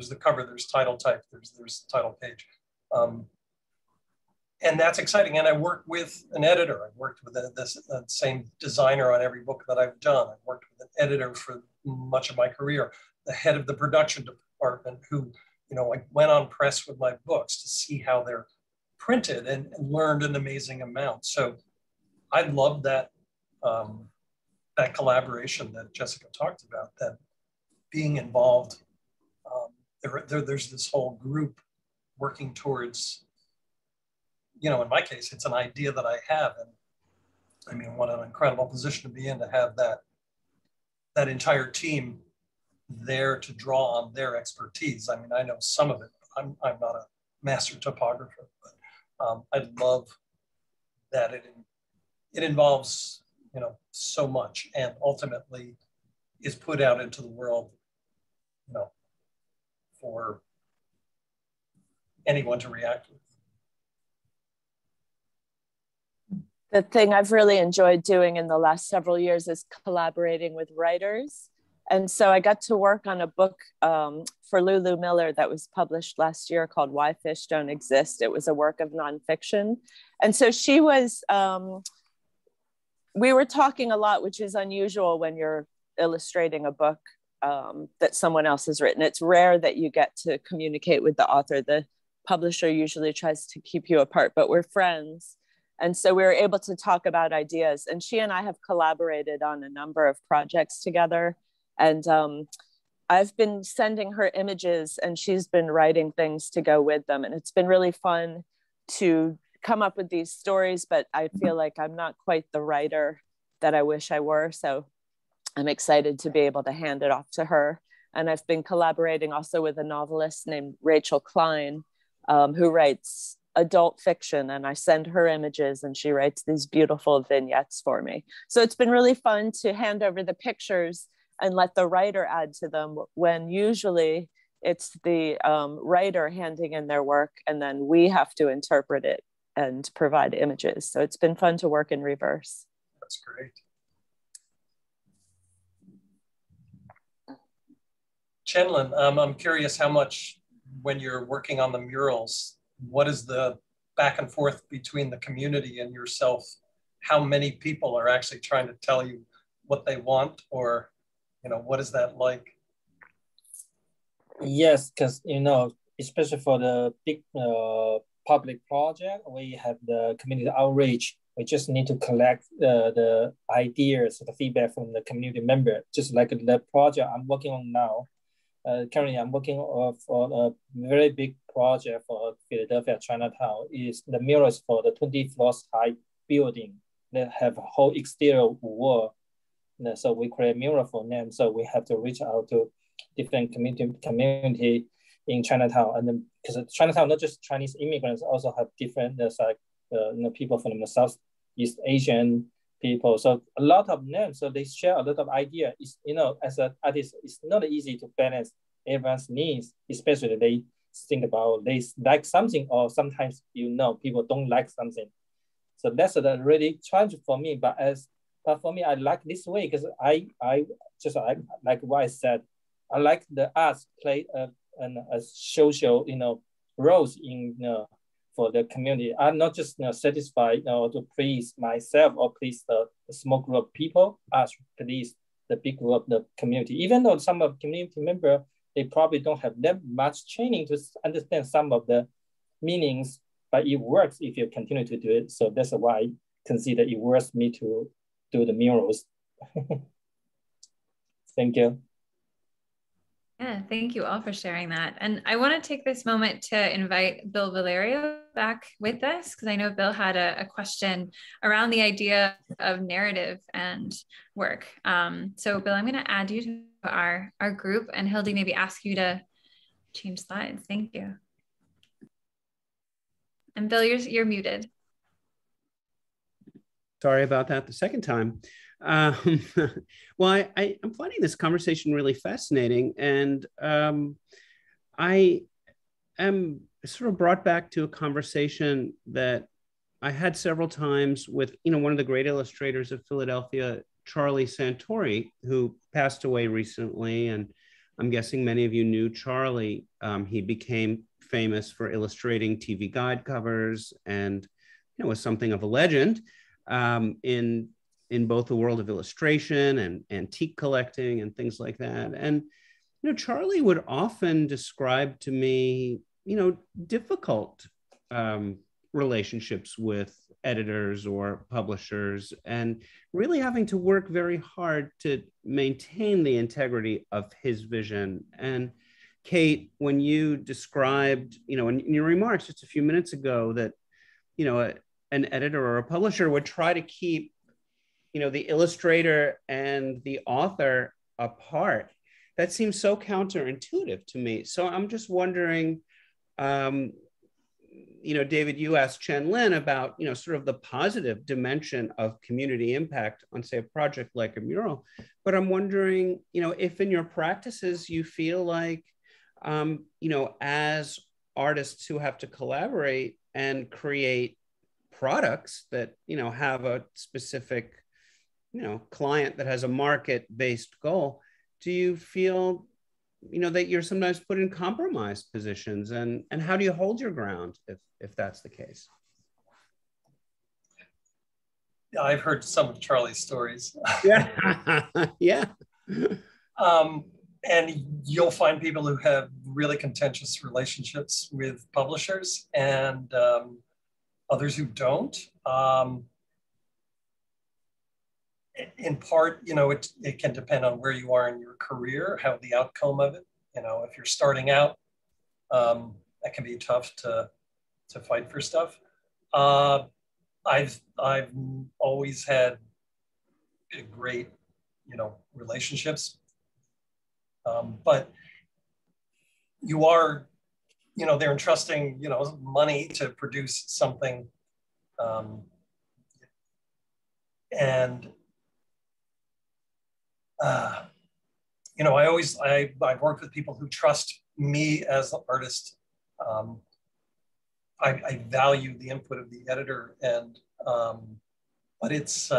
the cover, there's title type, there's title page. And that's exciting. And I work with an editor. I've worked with the same designer on every book that I've done. I've worked with an editor for much of my career, the head of the production department who, you know, I went on press with my books to see how they're printed and learned an amazing amount. So I love that, that collaboration that Jessica talked about, that being involved. There's this whole group working towards, you know, in my case, it's an idea that I have. And I mean, what an incredible position to be in, to have that entire team there to draw on their expertise. I mean, I know some of it, but I'm not a master typographer, but I love that it involves, you know, so much, and ultimately is put out into the world, you know, for anyone to react with. The thing I've really enjoyed doing in the last several years is collaborating with writers. And so I got to work on a book for Lulu Miller that was published last year called Why Fish Don't Exist. It was a work of nonfiction. And so she was, we were talking a lot, which is unusual when you're illustrating a book that someone else has written. It's rare that you get to communicate with the author. The publisher usually tries to keep you apart, but we're friends. And so we were able to talk about ideas. And she and I have collaborated on a number of projects together. And I've been sending her images and she's been writing things to go with them. And it's been really fun to come up with these stories, but I feel like I'm not quite the writer that I wish I were. So I'm excited to be able to hand it off to her. And I've been collaborating also with a novelist named Rachel Klein, who writes adult fiction, and I send her images and she writes these beautiful vignettes for me. So it's been really fun to hand over the pictures and let the writer add to them, when usually it's the writer handing in their work and then we have to interpret it and provide images. So it's been fun to work in reverse. That's great. Chenlin, I'm curious how much, when you're working on the murals, what is the back and forth between the community and yourself? How many people are actually trying to tell you what they want, or, you know, what is that like? Yes, because, you know, especially for the big public project, we have the community outreach. We just need to collect the ideas, the feedback from the community member, just like the project I'm working on now. Currently, I'm working on a very big project for Philadelphia Chinatown. It's the murals for the 20 floors high building that have a whole exterior wall. So we create mural for them. So we have to reach out to different community in Chinatown, and then because Chinatown, not just Chinese immigrants, also have different. There's like you know, people from the Southeast Asian people. So a lot of them. So they share a lot of ideas. You know, as an artist, it's not easy to balance everyone's needs, especially they think about they like something, or sometimes you know people don't like something. So that's a really challenge for me. But for me, I like this way because I like what I said. I like the arts play a social, you know, roles in for the community. I'm not just satisfied to please myself or please the small group of people. I please the big group of the community. Even though some of community members, they probably don't have that much training to understand some of the meanings, but it works if you continue to do it. So that's why I consider it worth me to do the murals. Thank you. Yeah, thank you all for sharing that. And I want to take this moment to invite Bill Valerio back with us, because I know Bill had a question around the idea of narrative and work. So Bill, I'm going to add you to our group, and Hildy, maybe ask you to change slides. Thank you. And Bill, you're muted. Sorry about that the second time. Well, I'm finding this conversation really fascinating, and I am sort of brought back to a conversation that I had several times with, you know, one of the great illustrators of Philadelphia, Charlie Santori, who passed away recently. And I'm guessing many of you knew Charlie. He became famous for illustrating TV guide covers, and, you know, was something of a legend in both the world of illustration and antique collecting and things like that. And, you know, Charlie would often describe to me, you know, difficult relationships with editors or publishers, and really having to work very hard to maintain the integrity of his vision. And Kate, when you described, you know, in your remarks just a few minutes ago that, you know, an editor or a publisher would try to keep, you know, the illustrator and the author apart. That seems so counterintuitive to me. So I'm just wondering, you know, David, you asked Chenlin about, you know, sort of the positive dimension of community impact on, say, a project like a mural. But I'm wondering, you know, if in your practices you feel like, you know, as artists who have to collaborate and create products that, you know, have a specific, you know, client that has a market-based goal, do you feel, you know, that you're sometimes put in compromised positions, and how do you hold your ground if that's the case? I've heard some of Charlie's stories. Yeah, yeah. And you'll find people who have really contentious relationships with publishers, and others who don't. In part, you know, it can depend on where you are in your career, how the outcome of it. You know, if you're starting out, that can be tough to fight for stuff. I've always had great, you know, relationships, but you are, you know, they're entrusting, you know, money to produce something, and you know, I've worked with people who trust me as an artist, I value the input of the editor, and but it's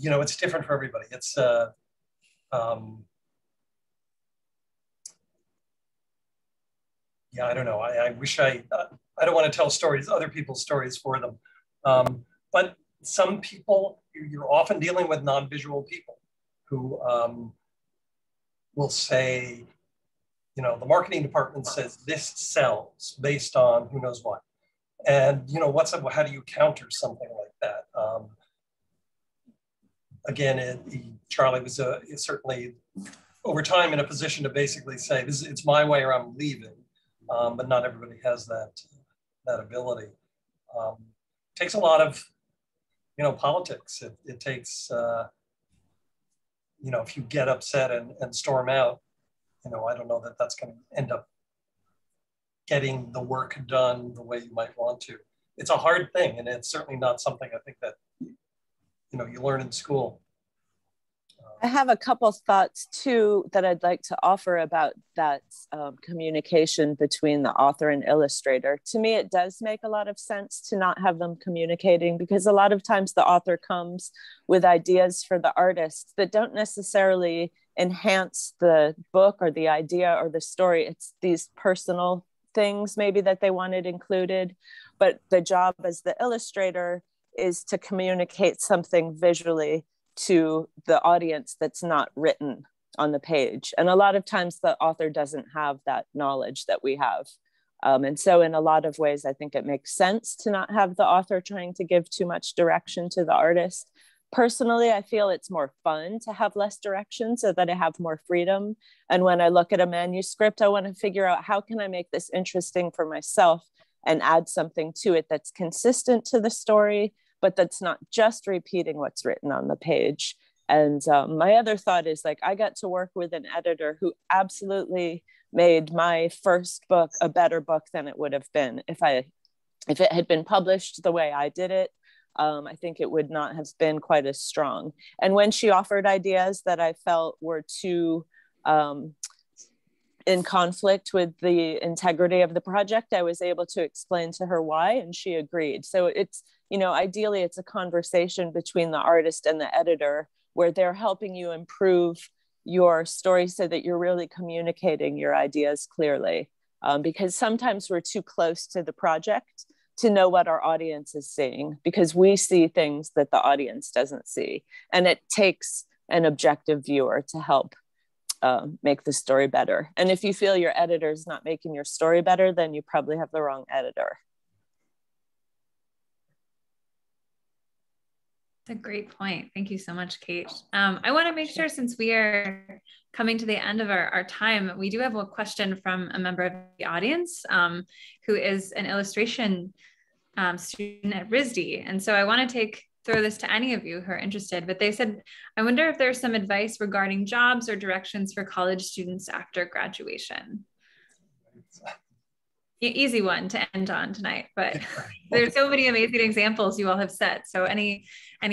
you know, it's different for everybody. It's yeah, I don't know. I wish I don't want to tell stories, other people's stories for them, but some people, you're often dealing with non-visual people who will say, you know, the marketing department says this sells based on who knows what, and you know, how do you counter something like that? Again, Charlie was certainly over time in a position to basically say, this, it's my way or I'm leaving, but not everybody has that ability. It takes a lot of, you know, politics. It takes, you know, if you get upset and storm out, you know, I don't know that that's going to end up getting the work done the way you might want to. It's a hard thing, and it's certainly not something I think that, you know, you learn in school. I have a couple thoughts too that I'd like to offer about that communication between the author and illustrator. To me, it does make a lot of sense to not have them communicating, because a lot of times the author comes with ideas for the artist that don't necessarily enhance the book or the idea or the story. It's these personal things maybe that they wanted included, but the job as the illustrator is to communicate something visually to the audience that's not written on the page. And a lot of times the author doesn't have that knowledge that we have. And so in a lot of ways, I think it makes sense to not have the author trying to give too much direction to the artist. Personally, I feel it's more fun to have less direction so that I have more freedom. And when I look at a manuscript, I want to figure out, how can I make this interesting for myself and add something to it that's consistent to the story, but that's not just repeating what's written on the page. And my other thought is, like, I got to work with an editor who absolutely made my first book a better book than it would have been if it had been published the way I did it. I think it would not have been quite as strong. And when she offered ideas that I felt were too in conflict with the integrity of the project, I was able to explain to her why, and she agreed. So it's, you know, ideally it's a conversation between the artist and the editor where they're helping you improve your story so that you're really communicating your ideas clearly. Because sometimes we're too close to the project to know what our audience is seeing, because we see things that the audience doesn't see. And it takes an objective viewer to help make the story better. And if you feel your editor is not making your story better, then you probably have the wrong editor. That's a great point. Thank you so much, Kate. I want to make sure, since we are coming to the end of our time, we do have a question from a member of the audience who is an illustration student at RISD. And so I want to throw this to any of you who are interested, but they said, I wonder if there's some advice regarding jobs or directions for college students after graduation. Easy one to end on tonight, but there's so many amazing examples you all have set. So any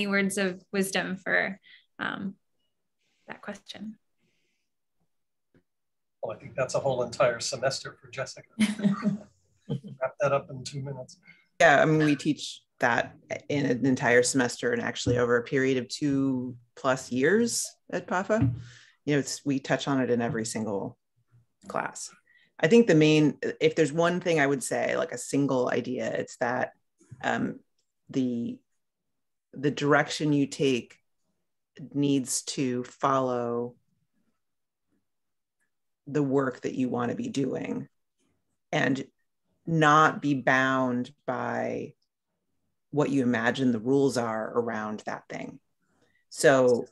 words of wisdom for that question? Well, I think that's a whole entire semester for Jessica. Wrap that up in 2 minutes. Yeah, I mean, we teach that in an entire semester, and actually over a period of 2+ years at PAFA. You know, we touch on it in every single class. I think if there's one thing I would say, like a single idea, it's that the direction you take needs to follow the work that you want to be doing, and not be bound by what you imagine the rules are around that thing. So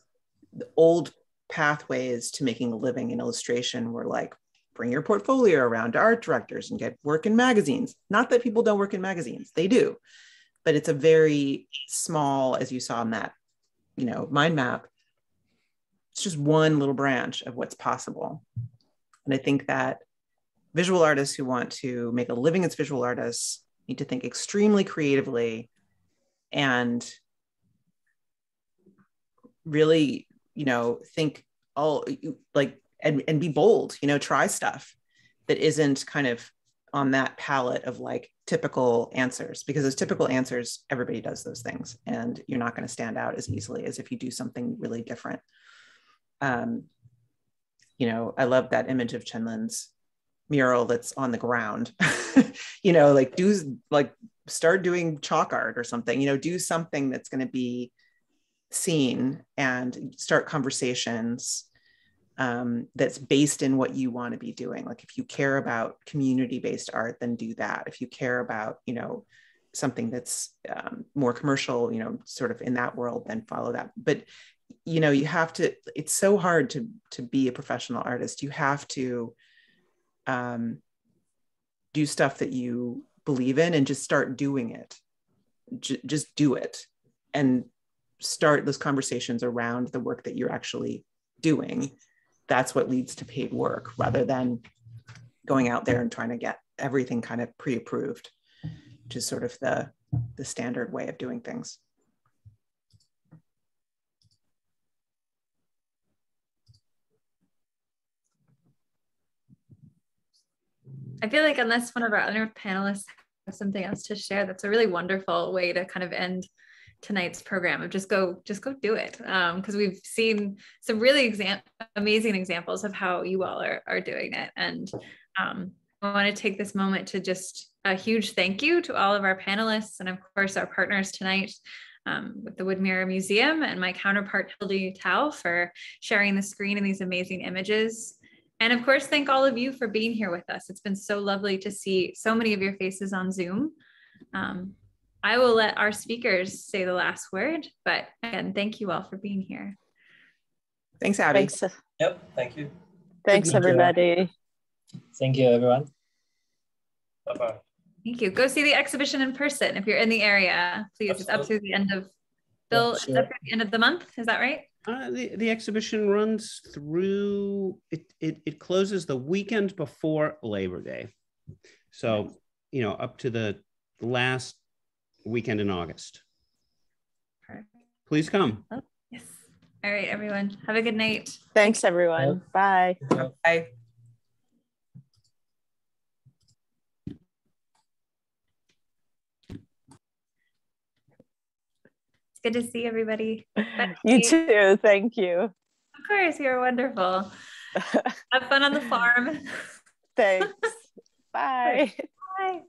the old pathways to making a living in illustration were like, bring your portfolio around to art directors and get work in magazines. Not that people don't work in magazines, they do, but it's a very small, as you saw in that, you know, mind map, it's just one little branch of what's possible. And I think that visual artists who want to make a living as visual artists need to think extremely creatively and really, you know, think all like, and be bold, you know, try stuff that isn't kind of on that palette of like typical answers, because those typical answers, everybody does those things, and you're not going to stand out as easily as if you do something really different. You know, I love that image of Chenlin's mural that's on the ground, you know, like do like start doing chalk art or something, you know, do something that's going to be seen and start conversations that's based in what you want to be doing. Like if you care about community-based art, then do that. If you care about, you know, something that's more commercial, you know, sort of in that world, then follow that. But, you know, you have to, it's so hard to be a professional artist. You have to do stuff that you believe in and just start doing it. Just do it and start those conversations around the work that you're actually doing. That's what leads to paid work, rather than going out there and trying to get everything kind of pre-approved, which is sort of the standard way of doing things. I feel like unless one of our other panelists has something else to share, that's a really wonderful way to kind of end tonight's program of just go do it, because we've seen some really amazing examples of how you all are doing it. And I want to take this moment to just a huge thank you to all of our panelists and of course our partners tonight, with the Woodmere Museum and my counterpart Hildy Tao for sharing the screen and these amazing images. And of course, thank all of you for being here with us. It's been so lovely to see so many of your faces on Zoom. I will let our speakers say the last word, but again, thank you all for being here. Thanks, Abby. Thanks. Yep, thank you. Thanks, everybody. Thank you, everyone. Bye-bye. Thank you. Go see the exhibition in person if you're in the area, please. Absolutely. It's up through the end of Bill, sure. Up through the end of the month, is that right? The exhibition runs through, it closes the weekend before Labor Day. So, you know, up to the last weekend in August. Perfect. Please come. Oh, yes. All right, everyone. Have a good night. Thanks, everyone. Bye. Bye. Bye. It's good to see everybody. Bye. You too. Thank you. Of course, you're wonderful. Have fun on the farm. Thanks. Bye. Bye.